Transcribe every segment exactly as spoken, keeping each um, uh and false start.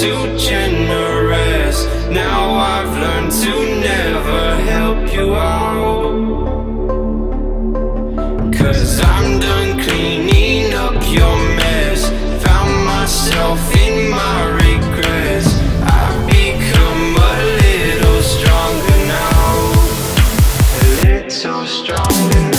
too generous. Now I've learned to never help you out, 'cause I'm done cleaning up your mess. Found myself in my regrets. I've become a little stronger now. A little stronger now.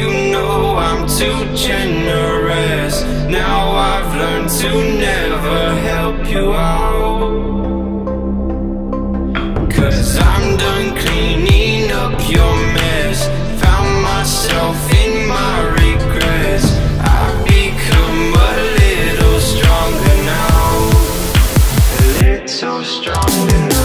You know I'm too generous. Now I've learned to never help you out, 'cause I'm done cleaning up your mess. Found myself in my regrets. I've become a little stronger now. A little stronger now.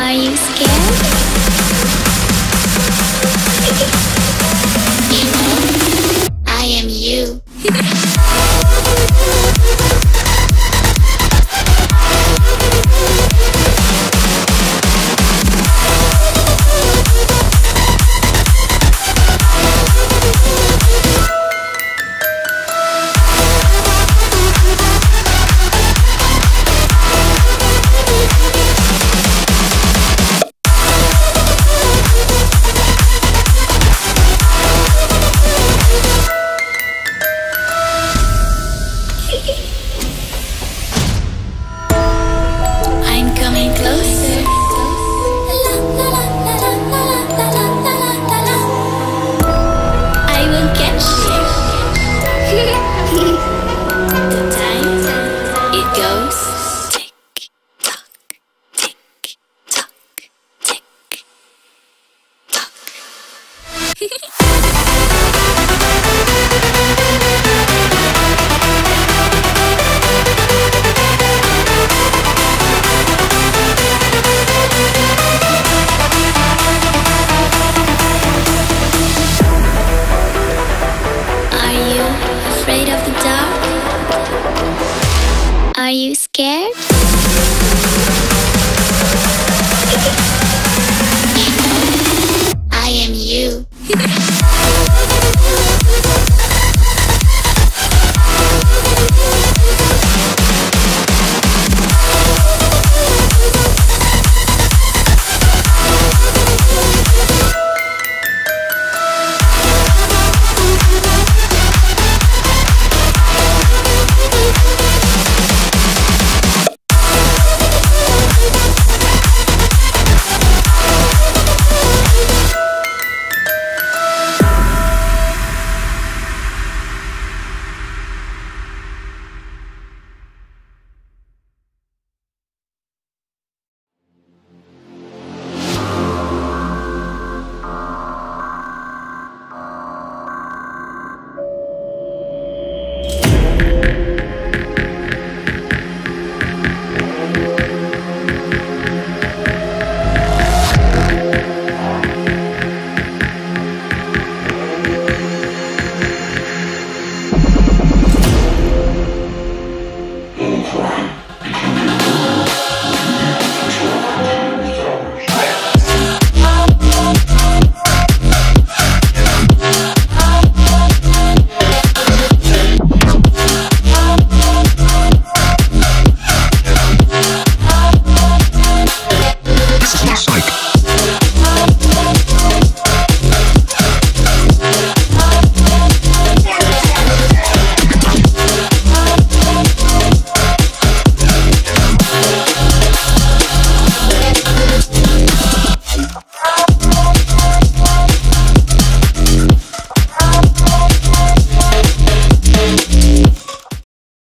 Are you scared? I am you.